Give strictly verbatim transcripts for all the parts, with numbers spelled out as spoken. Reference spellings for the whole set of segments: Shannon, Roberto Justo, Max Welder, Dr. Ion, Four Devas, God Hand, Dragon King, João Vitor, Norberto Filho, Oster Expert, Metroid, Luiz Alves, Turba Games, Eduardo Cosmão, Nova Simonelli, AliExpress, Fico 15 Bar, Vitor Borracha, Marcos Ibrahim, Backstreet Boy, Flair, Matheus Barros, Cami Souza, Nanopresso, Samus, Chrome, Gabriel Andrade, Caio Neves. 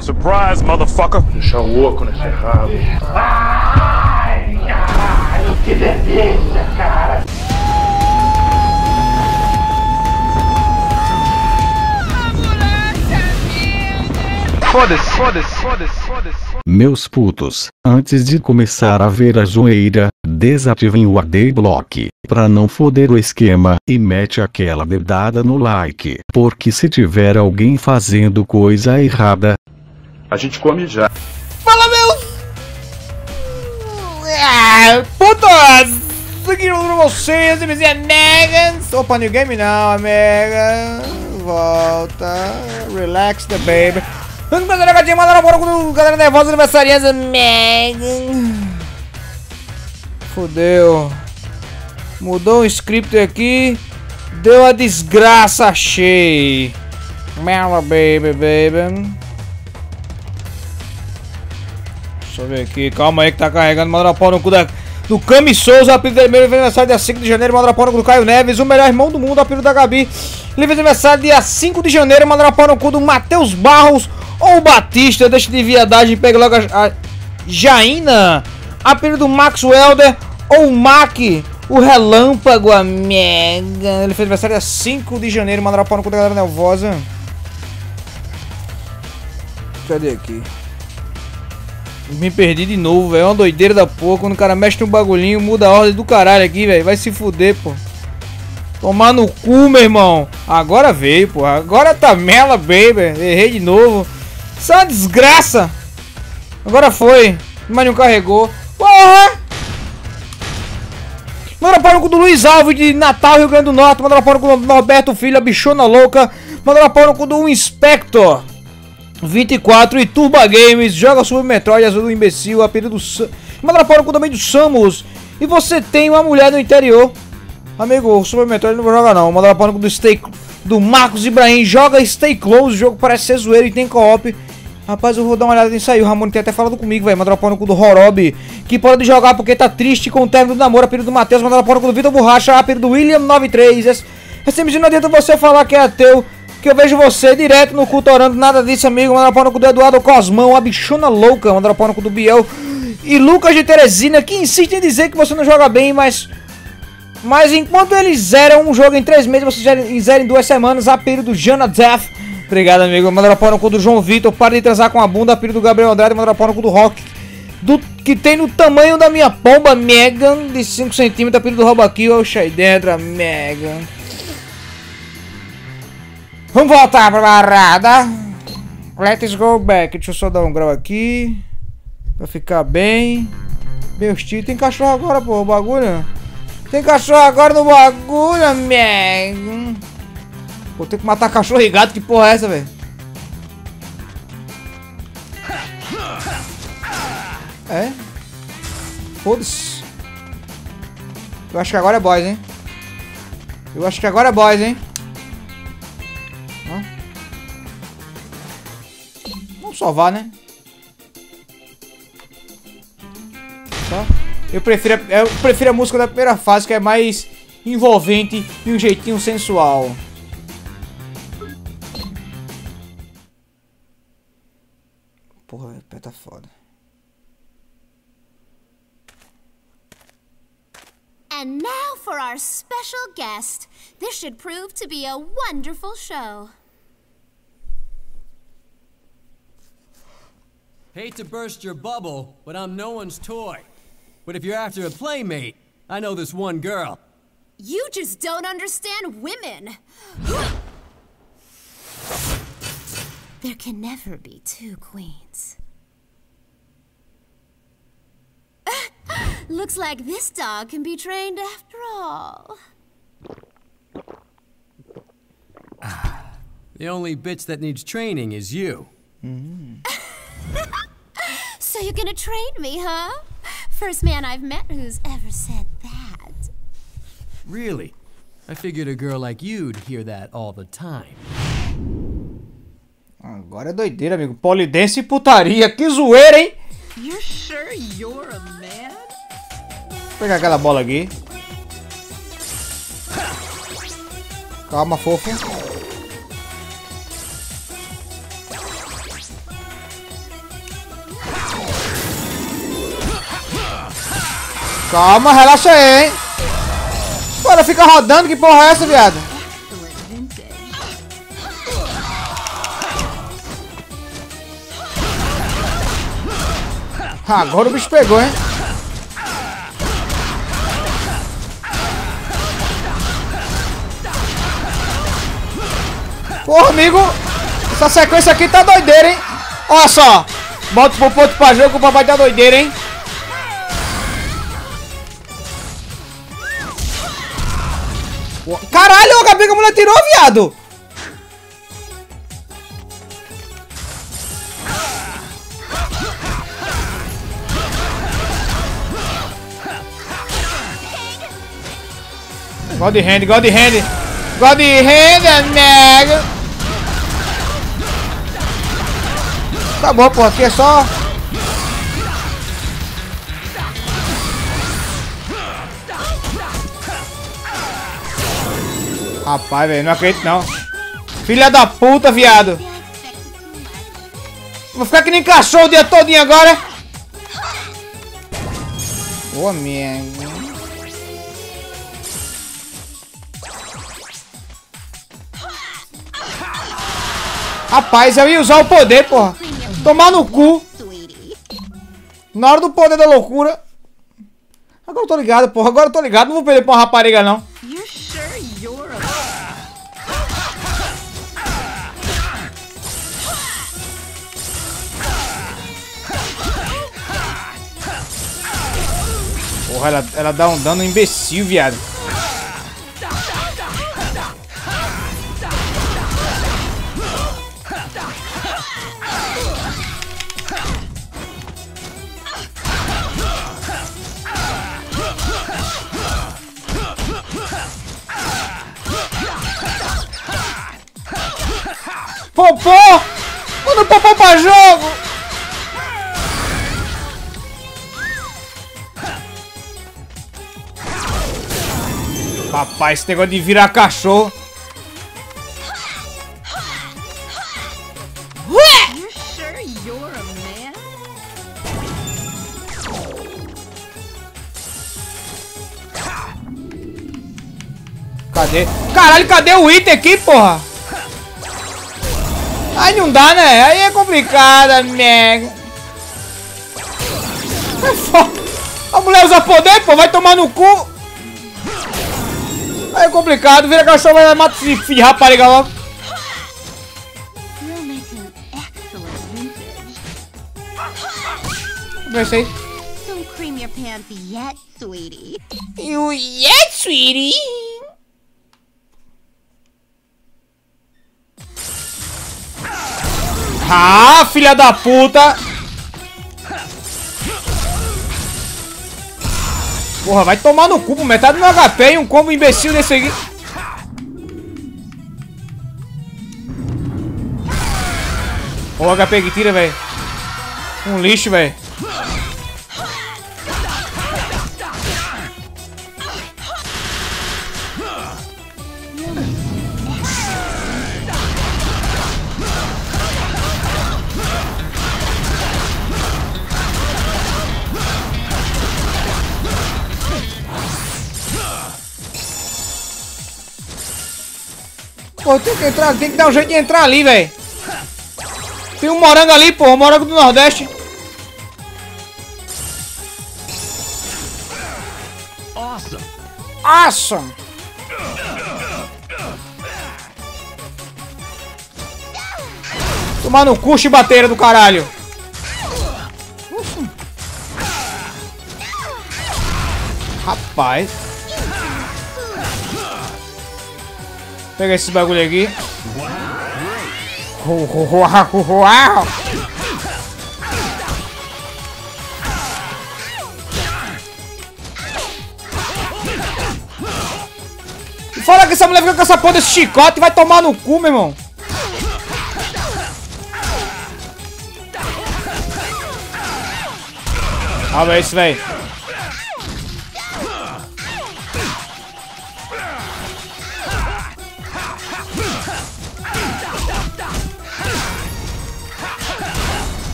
Surprise, motherfucker! Deixa louco nesse rabo. Ai, caralho, que delícia, cara! Foda-se, foda-se, foda-se, foda-se. Meus putos, antes de começar a ver a zoeira, desativem o adblock, pra não foder o esquema, e mete aquela dedada no like, porque se tiver alguém fazendo coisa errada, a gente come já. Fala, meus... Ah, putos! Seguindo pra vocês, M Z Negans. Opa, New Game não, amiga. Volta, relax the baby. Vamos fazer uma gatinha, mandar embora com a galera nervosa, aniversariante. Megan. Fodeu. Mudou o script aqui. Deu a desgraça, achei. Mela, baby, baby. Deixa eu ver aqui. Calma aí que tá carregando. Mandar pau no cu da... do Cami Souza, apelido da Emílio, aniversário dia cinco de janeiro, mandar pau no cu do Caio Neves, o melhor irmão do mundo, apelido da Gabi. Livre aniversário dia cinco de janeiro, mandará para o cu do Matheus Barros ou Batista, deixa de viadagem, pega logo a, a Jaina, apelido do Max Welder ou Mac, o Relâmpago, amiga. Ele fez aniversário dia cinco de janeiro, mandará para o cu da galera nervosa. Cadê aqui? Me perdi de novo, velho, é uma doideira da porra, quando o cara mexe no bagulhinho, muda a ordem do caralho aqui, velho, vai se fuder, pô. Tomar no cu, meu irmão. Agora veio, porra. Agora tá mela, baby. Errei de novo. Isso é uma desgraça. Agora foi. Mas não carregou. Porra! Manda pau no cu do Luiz Alves de Natal, Rio Grande do Norte. Manda pau no cu do Norberto Filho, a bichona louca. Manda pau no cu do Inspector vinte e quatro e Turba Games. Joga Super Metroid, azul do imbecil. Apelido do Sam. Manda pau no cu também do Samus. E você tem uma mulher no interior. Amigo, o Super Metroid não joga não. Mandar para o do Stay do Marcos Ibrahim. Joga Stay Close. O jogo parece ser zoeiro e tem co-op. Rapaz, eu vou dar uma olhada nisso aí. O Ramon tem até falado comigo, velho. Mandar para o do Horob, que pode jogar porque tá triste com o término do namoro. Apelido do Matheus. Mandar para o do Vitor Borracha. Apelido do William noventa e três. Recentemente não adianta você falar que é ateu, que eu vejo você direto no culto orando. Nada disso, amigo. Mandar para o do Eduardo Cosmão. A bichona louca. Mandar para o do Biel. E Lucas de Teresina, que insiste em dizer que você não joga bem, mas... Mas enquanto eles zeram um jogo em três meses, vocês zeram em duas semanas. Apelido do Jana Death. Obrigado, amigo. Mandaram pau no cu do João Vitor. Para de transar com a bunda. Apelido do Gabriel Andrade. Mandaram pau no cu do Rock. Do, que tem no tamanho da minha pomba, Megan. De cinco centímetros. Apelido do Robaquil. É o Shaidendra, Megan. Vamos voltar pra barrada. Let's go back. Deixa eu só dar um grau aqui. Pra ficar bem. Meus tios. Tem cachorro agora, pô. O bagulho. Tem cachorro agora no bagulho, amigo. Vou ter que matar cachorro e gato, que porra é essa, velho? É? Foda-se. Eu acho que agora é boys, hein? Eu acho que agora é boys, hein? Vamos salvar, né? Tá? Eu prefiro, eu prefiro a música da primeira fase, que é mais envolvente e um jeitinho sensual. Porra, o pé tá foda. And now for our special guest. This should prove to be a wonderful show. Hate to burst your bubble, but I'm no one's toy. But if you're after a playmate, I know this one girl. You just don't understand women. There can never be two queens. Looks like this dog can be trained after all. The only bitch that needs training is you. Mm-hmm. So you're gonna train me, huh? First man I've met who's ever said that. Really? I figured a girl like you'd hear that all the time. Agora é doideira, amigo. Polidense e putaria. Que zoeira, hein? You sure you're a man? Vou pegar aquela bola aqui. Calma, fofo. Calma, relaxa aí, hein? Bora, fica rodando, que porra é essa, viado? Agora o bicho pegou, hein? Porra, amigo, essa sequência aqui tá doideira, hein? Olha só, bota pro ponto pra jogo, o papai tá doideira, hein? Caralho, o H P que a mulher tirou, viado! God Hand, God Hand! God Hand, nega! Tá bom, pô, aqui é só... Rapaz, velho, não acredito não. Filha da puta, viado. Vou ficar que nem cachorro o dia todinho agora. Ô, merda. Rapaz, eu ia usar o poder, porra. Tomar no cu. Na hora do poder da loucura. Agora eu tô ligado, porra. Agora eu tô ligado. Não vou perder pra uma rapariga, não. Porra, ela, ela dá um dano imbecil, viado. Popô! Manda o popô pra jogo! Rapaz, esse negócio de virar cachorro. Ué! Cadê? Caralho, cadê o item aqui, porra? Aí não dá, né? Aí é complicado, mega. É foda. A mulher usa poder, pô, vai tomar no cu. É complicado, vira cachorro, vai matar esse filho de rapariga logo. Comecei. Don't cream your pants yet, sweetie. You yet, sweetie? Ah, filha da puta! Porra, vai tomar no cu, metade do meu H P e um combo imbecil desse aqui. Olha o H P que tira, velho. Um lixo, velho. Pô, tem que entrar, tem que dar um jeito de entrar ali, velho. Tem um morango ali, pô, um morango do Nordeste. Awesome. Awesome. Tomar no cu, chibateira do caralho. Ufa. Rapaz. Pega esse bagulho aqui. Uau! Fala que essa mulher fica com essa porra desse chicote, vai tomar no cu, meu irmão. Olha esse, velho.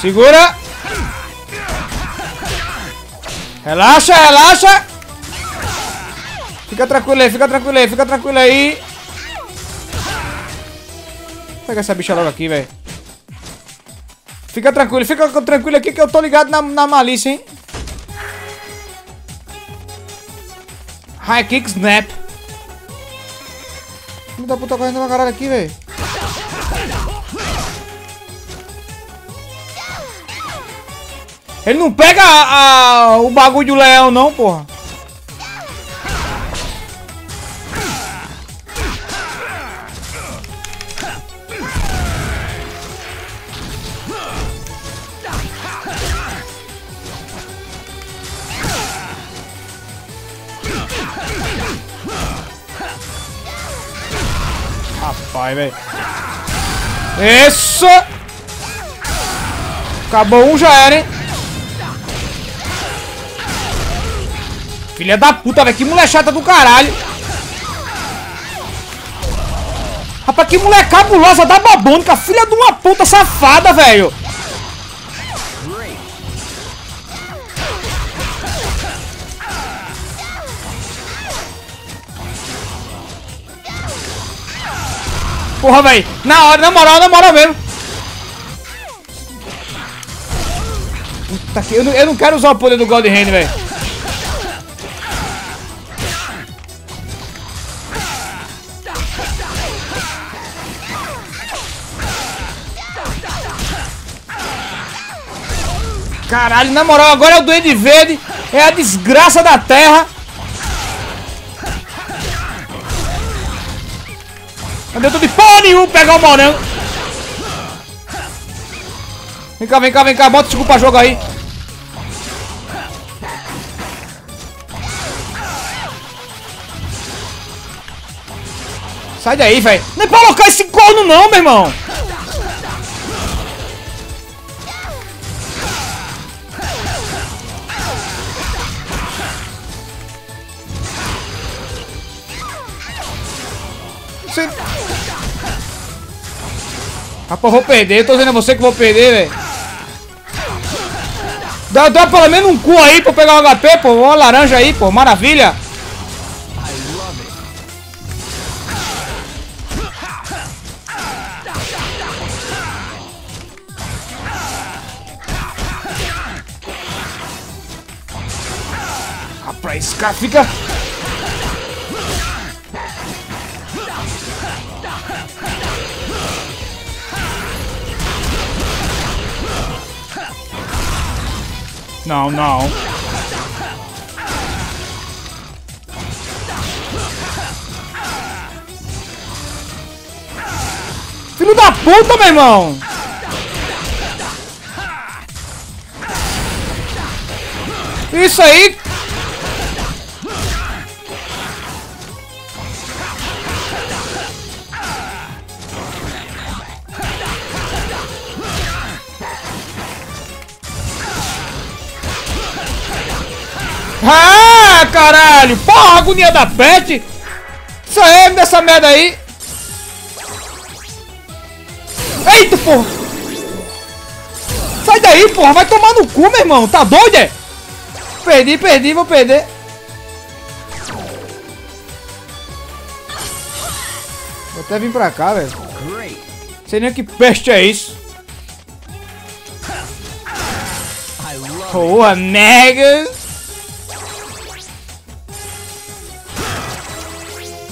Segura. Relaxa, relaxa. Fica tranquilo aí, fica tranquilo aí, fica tranquilo aí. Pega essa bicha logo aqui, velho. Fica tranquilo, fica tranquilo aqui que eu tô ligado na, na malícia, hein. High kick, snap. Filho da puta correndo pra caralho aqui, velho. Ele não pega a, a, o bagulho do leão, não, porra. Rapaz, velho. Isso! Acabou um, já era, hein? Filha da puta, velho. Que mulher chata do caralho. Rapaz, que mulher cabulosa da babônica. Filha de uma puta safada, velho. Porra, velho. Na hora, na moral, na moral mesmo. Puta que... Eu não, eu não quero usar o poder do God Hand, velho. Caralho, na moral, agora é o Duende Verde. É a desgraça da terra. Não deu de porra nenhuma pegar o morango. Vem cá, vem cá, vem cá. Bota o Chico pra jogo aí. Sai daí, velho. Nem pra alocar esse corno não, meu irmão. Você... Rapaz, eu vou perder, eu tô dizendo a você que vou perder, velho. Dá, dá pelo menos um cu aí pra eu pegar um H P, pô. Uma laranja aí, pô. Maravilha. Rapaz, esse cara fica... Não, não. Filho da puta, meu irmão! Isso aí! Ah, caralho! Porra, agonia da pet! Isso aí, me dá essa merda aí! Eita, porra! Sai daí, porra! Vai tomar no cu, meu irmão! Tá doido, é? Perdi, perdi, vou perder! Vou até vir pra cá, velho! Não sei nem que peste é isso! Boa, nega!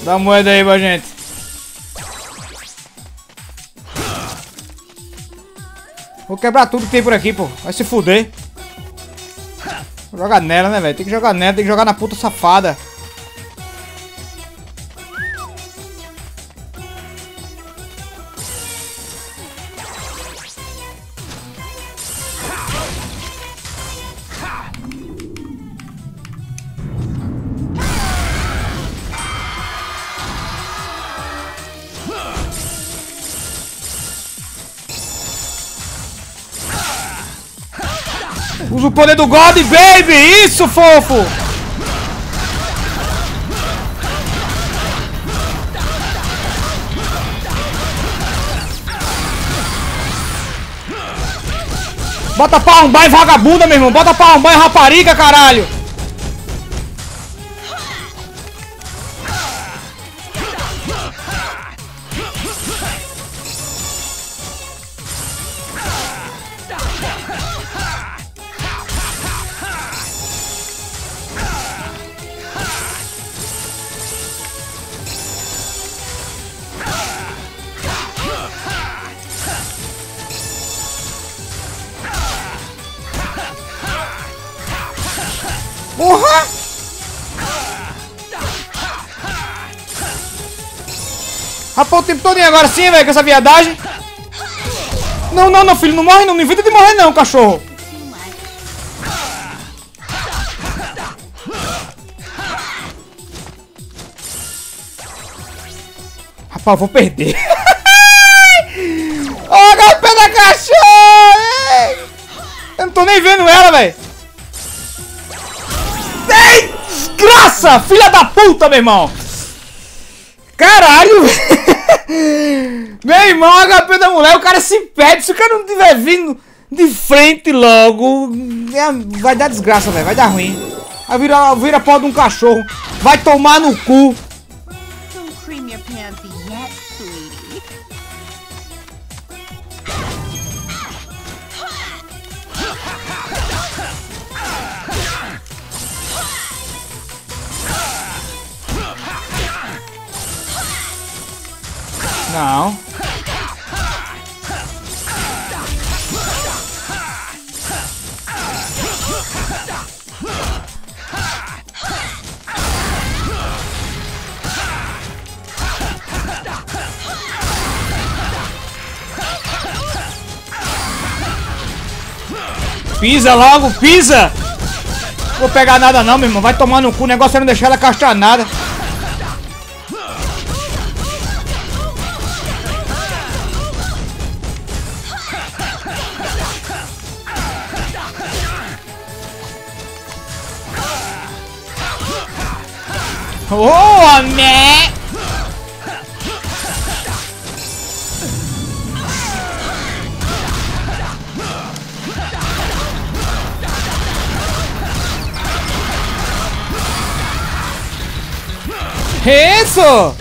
Dá a moeda aí pra gente. Vou quebrar tudo que tem por aqui, pô. Vai se fuder. Joga nela, né, velho? Tem que jogar nela, tem que jogar na puta safada. Usa o poder do God, baby! Isso, fofo! Bota pra arrombar e vagabunda, meu irmão. Bota pra arrombar e rapariga, caralho. Porra! Rapaz, o tempo todo agora sim, velho, com essa viadagem. Não, não, não, filho, não morre, não. Não inventa de morrer, não, cachorro. Rapaz, eu vou perder. Ó, o pé da cachorra! Eu não tô nem vendo ela, velho. Ei, desgraça! Filha da puta, meu irmão! Caralho! Meu irmão, a H P da mulher, o cara se perde. Se o cara não tiver vindo de frente logo, vai dar desgraça, velho. Vai dar ruim. Vai virar, vira a porra de um cachorro. Vai tomar no cu. Não. Pisa logo, pisa. Não vou pegar nada não, meu irmão. Vai tomar no cu. O negócio é não deixar ela castar nada. Oh, né? Isso!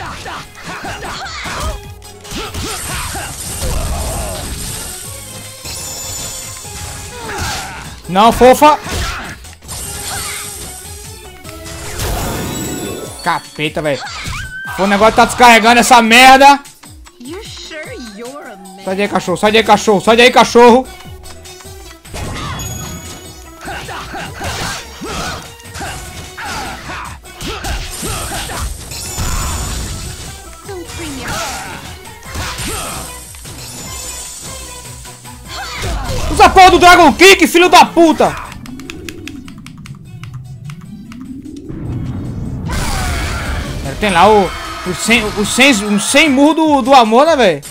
Não, fofa. Capeta, velho. O negócio tá descarregando essa merda. Sai daí, cachorro. Sai daí, cachorro. Sai daí, cachorro. Usa porra do Dragon King, filho da puta. Tem lá o, o, sem, o, sem, o sem murro do, do amor, né, velho?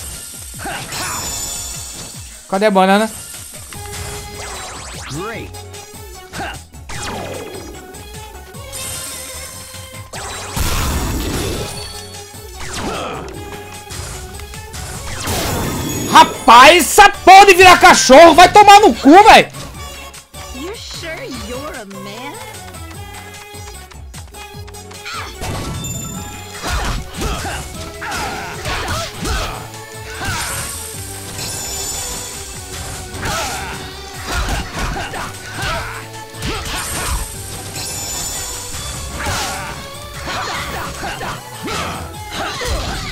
Cadê a banana? Rapaz, essa porra de virar cachorro vai tomar no cu, velho!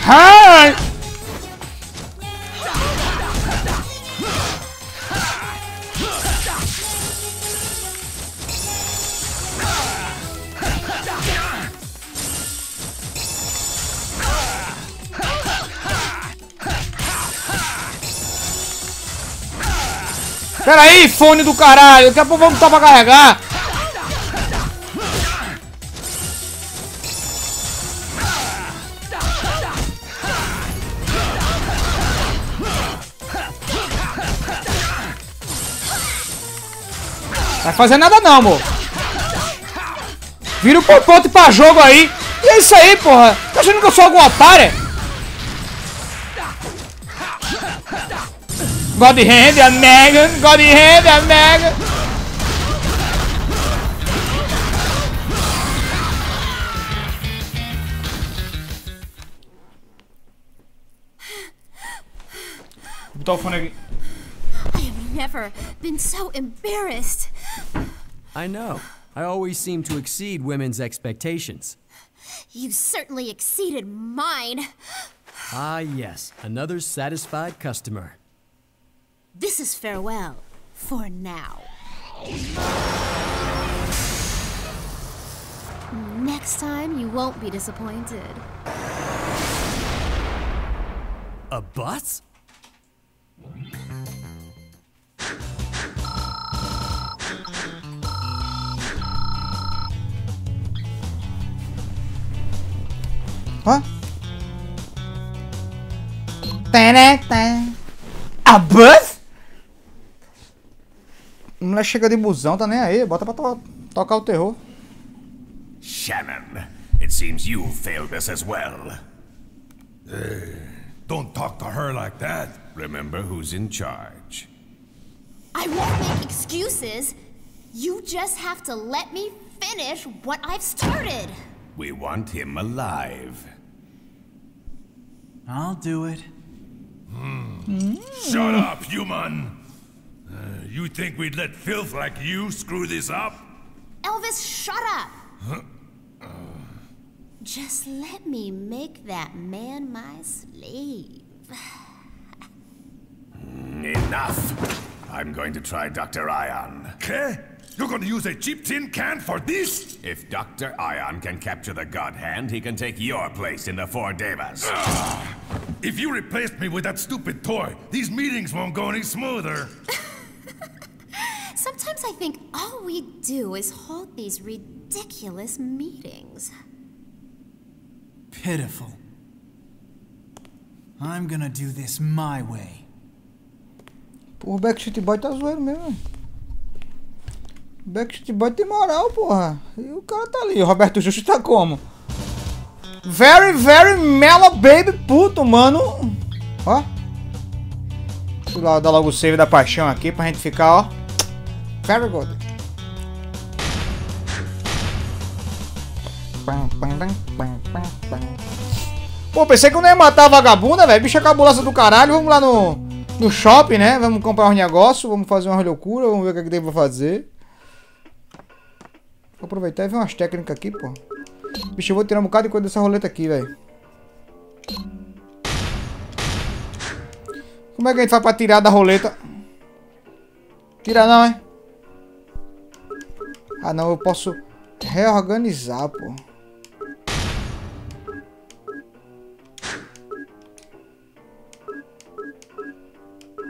Ai! Pera aí, fone do caralho! Daqui a pouco vamos botar pra carregar! Vai fazer nada não, amor. Vira o ponto pra jogo aí. E é isso aí, porra. Tá achando que eu sou algum otário? God Hand, a Megan. God Hand, a Megan. Vou botar o fone aqui. I have never been so embarrassed. I know. I always seem to exceed women's expectations. You certainly exceeded mine. Ah, yes, another satisfied customer. This is farewell for now. Next time you won't be disappointed. A bus? Hã? A bus? O moleque chega de busão, tá nem aí, bota pra to tocar o terror. Shannon, it seems you failed us as well. Uh, don't talk to her like that. Remember who's in charge. I won't make excuses. You just have to let me finish what I've started. We want him alive. I'll do it. Mm. Mm. Shut up, human! Uh, you think we'd let filth like you screw this up? Elvis, shut up! Huh? Uh. Just let me make that man my slave. Enough! I'm going to try Doctor Ion. Okay? You're going to use a cheap tin can for this? If Doctor Ion can capture the God Hand, he can take your place in the Four Devas. Ugh. If you replaced me with that stupid toy, these meetings won't go any smoother. Sometimes I think all we do is hold these ridiculous meetings. Pitiful. I'm gonna do this my way. O Backstreet Boy tá zoeiro mesmo. Backstreet Boy tem moral, porra. E o cara tá ali. O Roberto Justo tá como? Very, very mellow baby puto, mano. Ó. Vou dar logo o save da paixão aqui pra gente ficar, ó. Very good. Pô, pensei que eu não ia matar a vagabunda, velho. Bicha cabulosa do caralho. Vamos lá no, no shopping, né? Vamos comprar um negócio. Vamos fazer uma loucura. Vamos ver o que é que devo fazer. Vou aproveitar e ver umas técnicas aqui, pô. Bicho, eu vou tirar um bocado de coisa dessa roleta aqui, velho. Como é que a gente faz pra tirar da roleta? Tirar não, hein? Ah, não. Eu posso reorganizar, pô.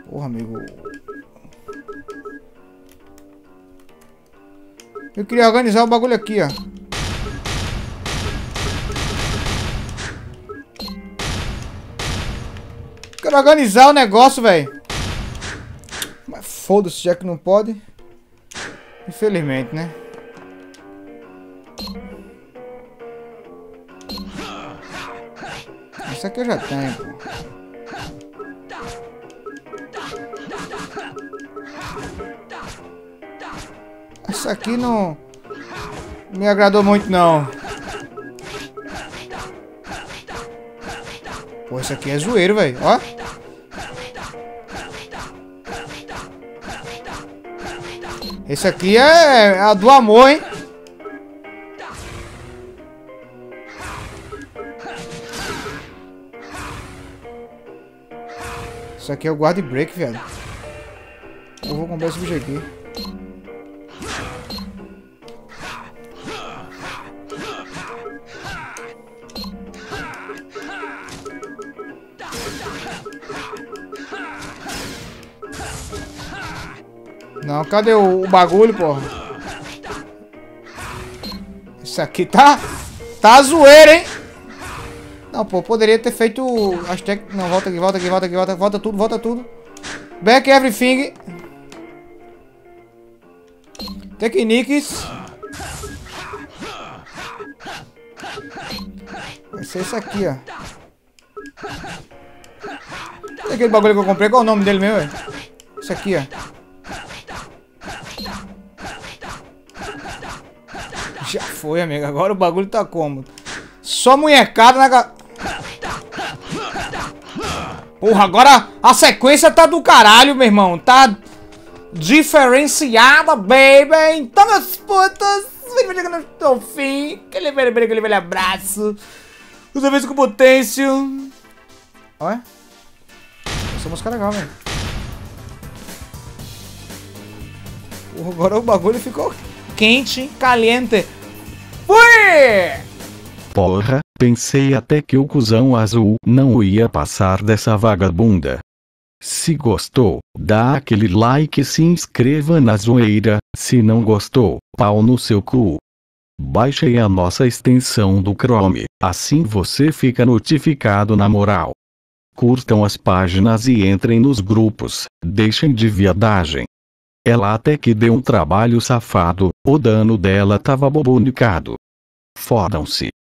Porra, amigo. Eu queria organizar o bagulho aqui, ó. Quero organizar o negócio, velho. Mas foda-se, já que não pode. Infelizmente, né? Isso aqui eu já tenho, pô. Isso aqui não me agradou muito, não. Pô, isso aqui é zoeiro, velho. Ó. Esse aqui é a do amor, hein? Isso aqui é o guard break, velho. Eu vou comprar esse bicho aqui. Não, cadê o, o bagulho, porra? Isso aqui tá... Tá zoeiro, hein? Não, pô, poderia ter feito... As tec... Não, volta aqui, volta aqui, volta aqui, volta, volta tudo, volta tudo. Back everything. Techniques. Vai ser isso aqui, ó. Aquele bagulho que eu comprei, qual é o nome dele mesmo, velho? Isso aqui, ó. Já foi, amigo. Agora o bagulho tá cômodo. Só munhecada na ga... Porra, agora a sequência tá do caralho, meu irmão. Tá diferenciada, baby. Então, meus putos, vem chegando ao fim. Aquele velho, aquele velho abraço. Toda vez com potência. Ué? Essa música é legal, velho. Porra, agora o bagulho ficou quente, caliente. Fui! Porra, pensei até que o cuzão azul não ia passar dessa vagabunda. Se gostou, dá aquele like e se inscreva na zoeira. Se não gostou, pau no seu cu. Baixei a nossa extensão do Chrome, assim você fica notificado na moral. Curtam as páginas e entrem nos grupos, deixem de viadagem. Ela até que deu um trabalho safado, o dano dela tava bobonicado. Fodam-se.